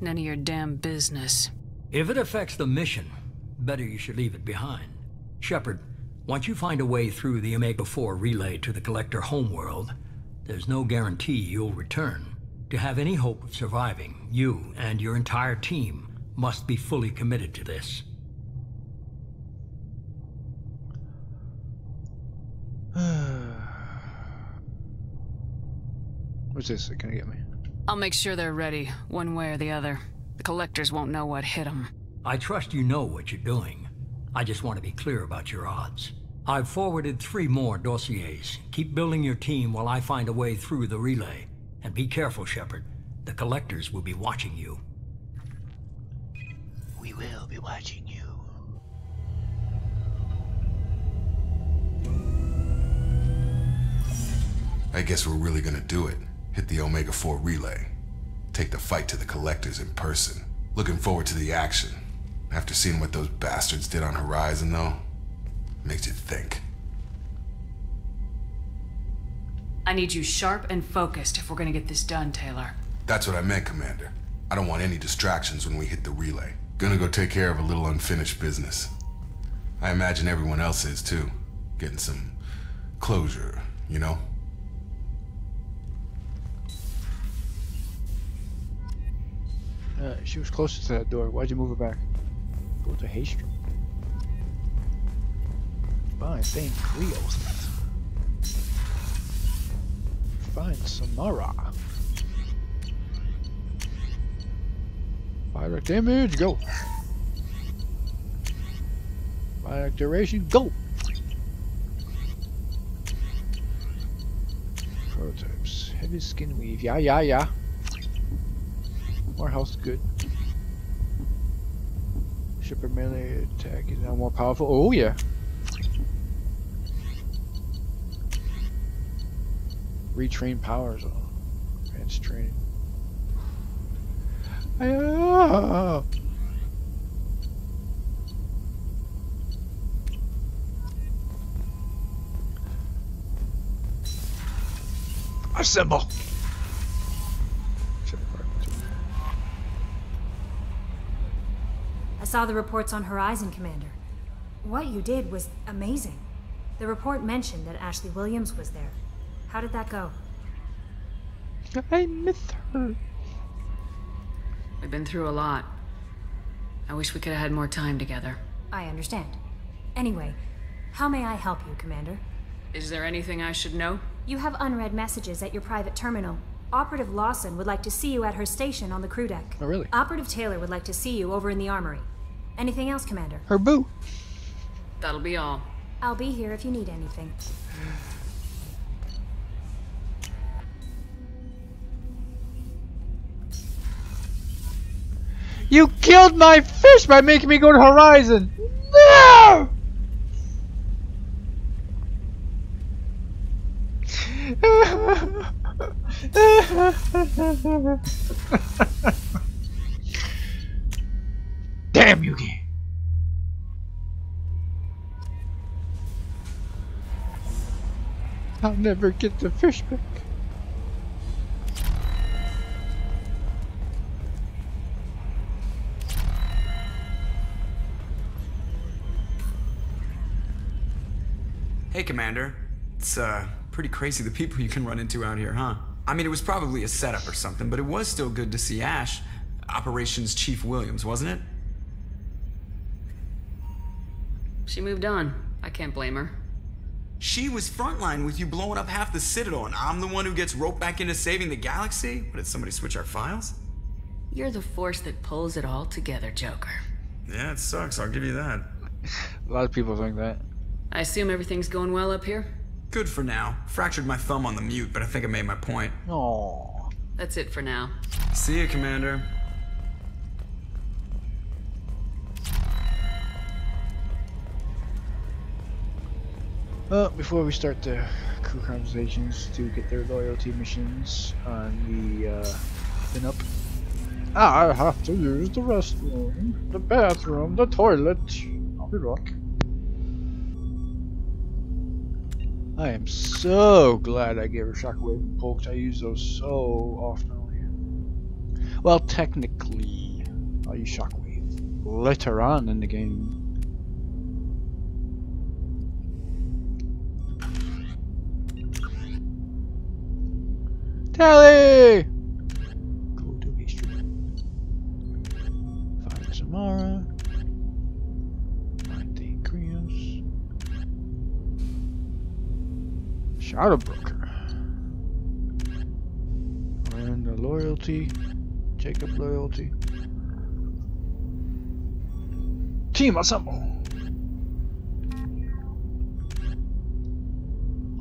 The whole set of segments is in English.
None of your damn business. If it affects the mission, better you should leave it behind. Shepard, once you find a way through the Omega 4 Relay to the Collector Homeworld, there's no guarantee you'll return. To have any hope of surviving, you and your entire team must be fully committed to this. What's this? Can you get me? I'll make sure they're ready, one way or the other. The Collectors won't know what hit them. I trust you know what you're doing. I just want to be clear about your odds. I've forwarded 3 more dossiers. Keep building your team while I find a way through the relay. And be careful, Shepard. The Collectors will be watching you. We will be watching you. I guess we're really gonna do it. Hit the Omega 4 Relay. Take the fight to the Collectors in person. Looking forward to the action. After seeing what those bastards did on Horizon, though, makes you think. I need you sharp and focused if we're gonna get this done, Taylor. That's what I meant, Commander. I don't want any distractions when we hit the relay. Gonna go take care of a little unfinished business. I imagine everyone else is too. Getting some closure, you know? She was closer to that door. Why'd you move her back? Go to Haystrom. Fine, St. Cleo's. Find Samara. Direct damage, go. Direct duration, go. Prototypes. Heavy skin weave. Yeah, yeah, yeah. More health, good. Shipper melee attack is now more powerful. Oh, yeah. Retrain powers on advanced training. Oh. Assemble. I saw the reports on Horizon, Commander. What you did was amazing. The report mentioned that Ashley Williams was there. How did that go? I miss her. We've been through a lot. I wish we could have had more time together. I understand. Anyway, how may I help you, Commander? Is there anything I should know? You have unread messages at your private terminal. Operative Lawson would like to see you at her station on the crew deck. Oh, really? Operative Taylor would like to see you over in the armory. Anything else, Commander? Her boo. That'll be all. I'll be here if you need anything. You killed my fish by making me go to Horizon! No! Damn you, game! I'll never get the fish back. Hey, Commander. It's, pretty crazy the people you can run into out here, huh? I mean, it was probably a setup or something, but it was still good to see Ash, Operations Chief Williams, wasn't it? She moved on. I can't blame her. She was frontline with you blowing up half the Citadel, and I'm the one who gets roped back into saving the galaxy? What, did somebody switch our files? You're the force that pulls it all together, Joker. Yeah, it sucks. I'll give you that. A lot of people think that. I assume everything's going well up here? Good for now. Fractured my thumb on the mute, but I think I made my point. Aww. That's it for now. See you, Commander. Well, before we start the crew conversations to get their loyalty missions on the bin up, I have to use the restroom, the bathroom, the toilet. I'll be back. I am so glad I gave her shockwave and pokes. I use those so often. Well, technically, I'll use Shockwave later on in the game. Tally! Go to history. Find Zamara. Find the Krios. Shadowbroker. And the loyalty. Jacob loyalty. Team assemble!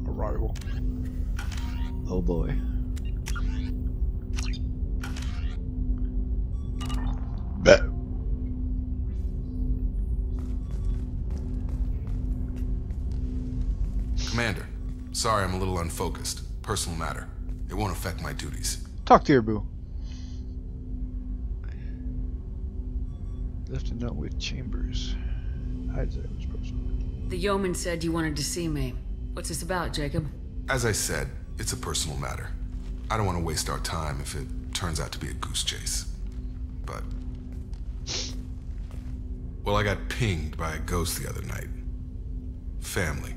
Arrival. Oh boy. Commander, sorry I'm a little unfocused. Personal matter. It won't affect my duties. Talk to your boo. Left a note with Chambers. Hides that it was personal. The yeoman said you wanted to see me. What's this about, Jacob? As I said, it's a personal matter. I don't want to waste our time if it turns out to be a goose chase. But... well, I got pinged by a ghost the other night. Family.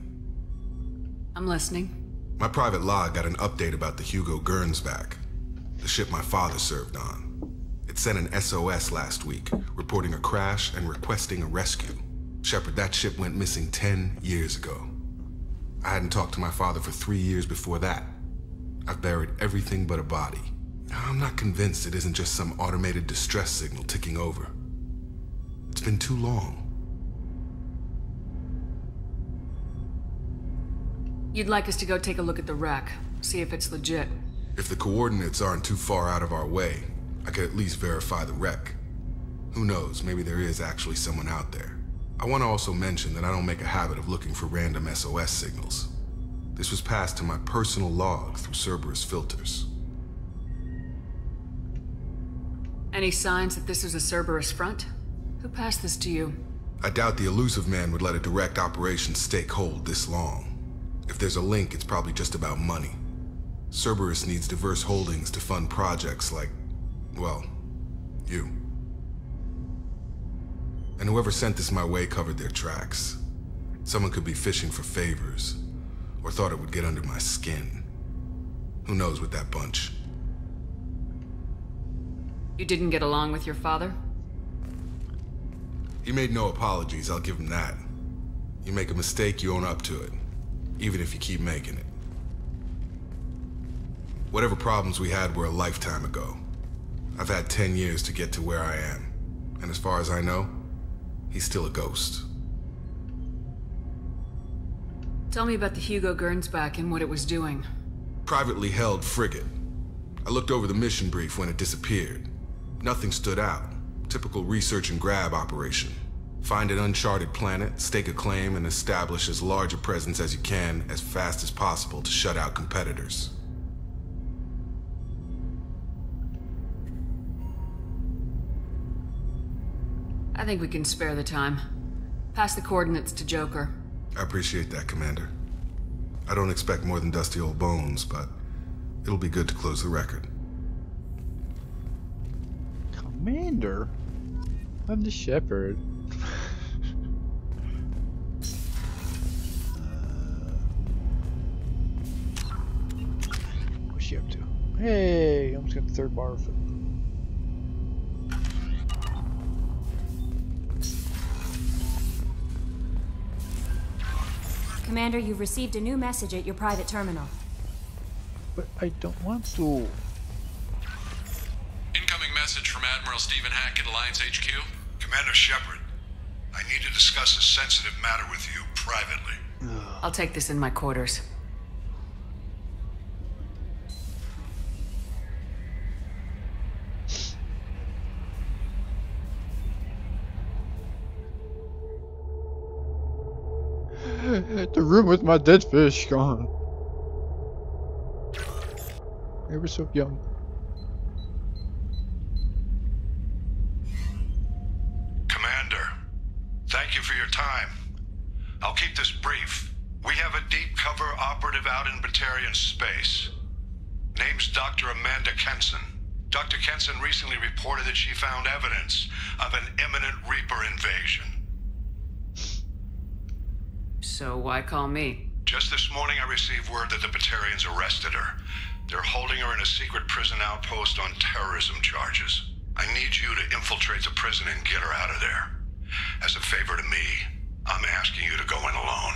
I'm listening. My private log got an update about the Hugo Gernsback, the ship my father served on. It sent an SOS last week, reporting a crash and requesting a rescue. Shepard, that ship went missing 10 years ago. I hadn't talked to my father for 3 years before that. I've buried everything but a body. I'm not convinced it isn't just some automated distress signal ticking over. It's been too long. You'd like us to go take a look at the wreck, see if it's legit. If the coordinates aren't too far out of our way, I could at least verify the wreck. Who knows, maybe there is actually someone out there. I want to also mention that I don't make a habit of looking for random SOS signals. This was passed to my personal log through Cerberus filters. Any signs that this is a Cerberus front? Who passed this to you? I doubt the elusive man would let a direct operations stake hold this long. If there's a link, it's probably just about money. Cerberus needs diverse holdings to fund projects like, well, you. And whoever sent this my way covered their tracks. Someone could be fishing for favors, or thought it would get under my skin. Who knows with that bunch. You didn't get along with your father? He made no apologies, I'll give him that. You make a mistake, you own up to it. Even if you keep making it. Whatever problems we had were a lifetime ago. I've had 10 years to get to where I am, and as far as I know, he's still a ghost. Tell me about the Hugo Gernsback and what it was doing. Privately held frigate. I looked over the mission brief when it disappeared. Nothing stood out. Typical research and grab operation. Find an uncharted planet, stake a claim, and establish as large a presence as you can as fast as possible to shut out competitors. I think we can spare the time. Pass the coordinates to Joker. I appreciate that, Commander. I don't expect more than dusty old bones, but it'll be good to close the record. Commander? I'm the Shepard. What's she up to? Hey, I almost got the third bar of food. Commander, you've received a new message at your private terminal. But I don't want to. Incoming message from Admiral Stephen Hackett, Alliance HQ. Commander Shepard, I need to discuss a sensitive matter with you privately. I'll take this in my quarters. The room with my dead fish gone. They were so young. Thank you for your time. I'll keep this brief. We have a deep cover operative out in Batarian space. Name's Dr. Amanda Kenson. Dr. Kenson recently reported that she found evidence of an imminent Reaper invasion. So why call me? Just this morning I received word that the Batarians arrested her. They're holding her in a secret prison outpost on terrorism charges. I need you to infiltrate the prison and get her out of there. As a favor to me, I'm asking you to go in alone.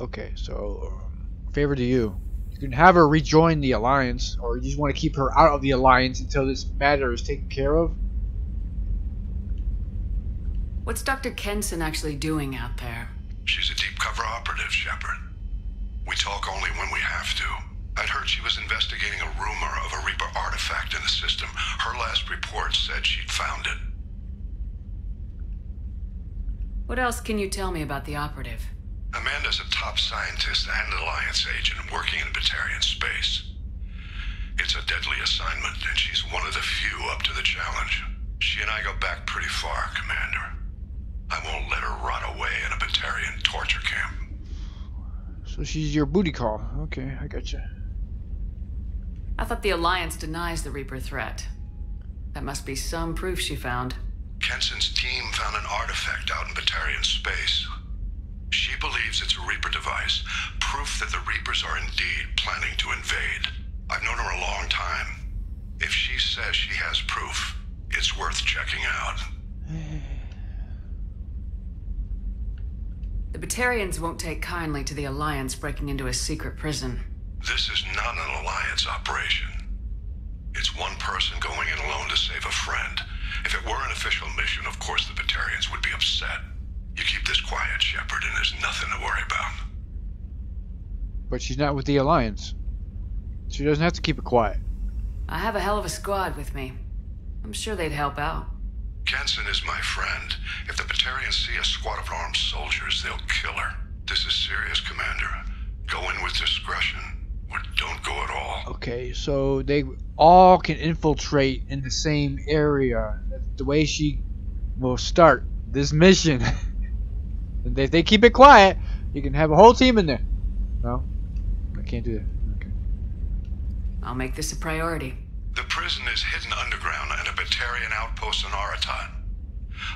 Okay, so favor to you. You can have her rejoin the Alliance, or you just want to keep her out of the Alliance until this matter is taken care of? What's Dr. Kenson actually doing out there? She's a deep cover operative, Shepard. We talk only when we have to. I'd heard she was investigating a rumor of a Reaper artifact in the system. Her last report said she'd found it. What else can you tell me about the operative? Amanda's a top scientist and Alliance agent working in Batarian space. It's a deadly assignment, and she's one of the few up to the challenge. She and I go back pretty far, Commander. I won't let her rot away in a Batarian torture camp. So she's your booty call. Okay, I gotcha. I thought the Alliance denies the Reaper threat. That must be some proof she found. Kenson's team found an artifact out in Batarian space. She believes it's a Reaper device, proof that the Reapers are indeed planning to invade. I've known her a long time. If she says she has proof, it's worth checking out. The Batarians won't take kindly to the Alliance breaking into a secret prison. This is not an Alliance operation. It's one person going in alone to save a friend. If it were an official mission, of course the Batarians would be upset. You keep this quiet, Shepard, and there's nothing to worry about. But she's not with the Alliance. She doesn't have to keep it quiet. I have a hell of a squad with me. I'm sure they'd help out. Kenson is my friend. If the Batarians see a squad of armed soldiers, they'll kill her. This is serious, Commander. Go in with discretion, or don't go at all. Okay, so they all can infiltrate in the same area. That's the way she will start this mission. And if they keep it quiet, you can have a whole team in there. No, I can't do that. Okay. I'll make this a priority. The prison is hidden underground at a Batarian outpost in Aratan.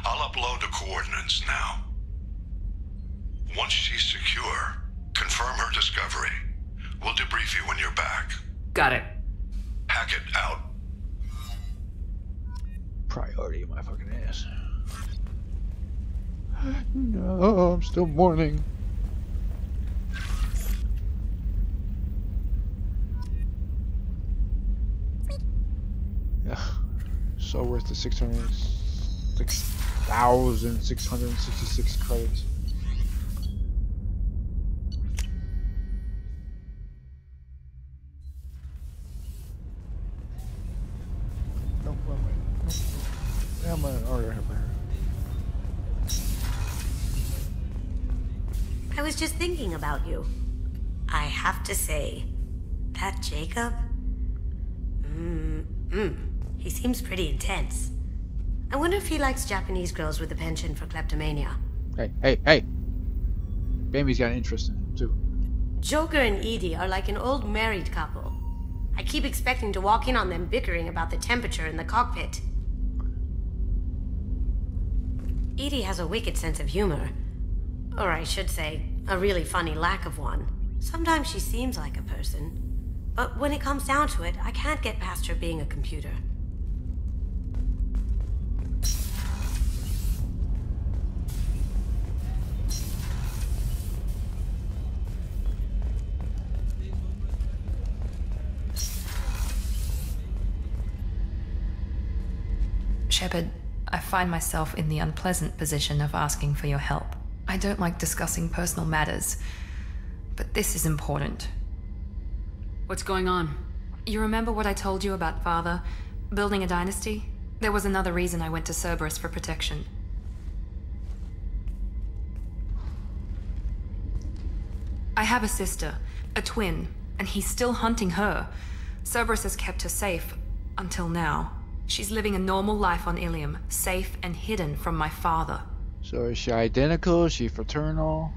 I'll upload the coordinates now. Once she's secure, confirm her discovery. We'll debrief you when you're back. Got it. Hackett out. Priority, my fucking ass. No, I'm still mourning. Yeah, so worth the 6,666 credits. Nope, wrong way. Yeah, I'm gonna order her. I was just thinking about you. I have to say, that Jacob? He seems pretty intense. I wonder if he likes Japanese girls with a penchant for kleptomania. Hey. Baby's got an interest in him, too. Joker and Edie are like an old married couple. I keep expecting to walk in on them bickering about the temperature in the cockpit. Edie has a wicked sense of humor. Or I should say, a really funny lack of one. Sometimes she seems like a person. But when it comes down to it, I can't get past her being a computer. Shepard, I find myself in the unpleasant position of asking for your help. I don't like discussing personal matters, but this is important. What's going on? You remember what I told you about Father? Building a dynasty? There was another reason I went to Cerberus for protection. I have a sister, a twin, and he's still hunting her. Cerberus has kept her safe, until now. She's living a normal life on Ilium, safe and hidden from my father. So is she identical? Is she fraternal?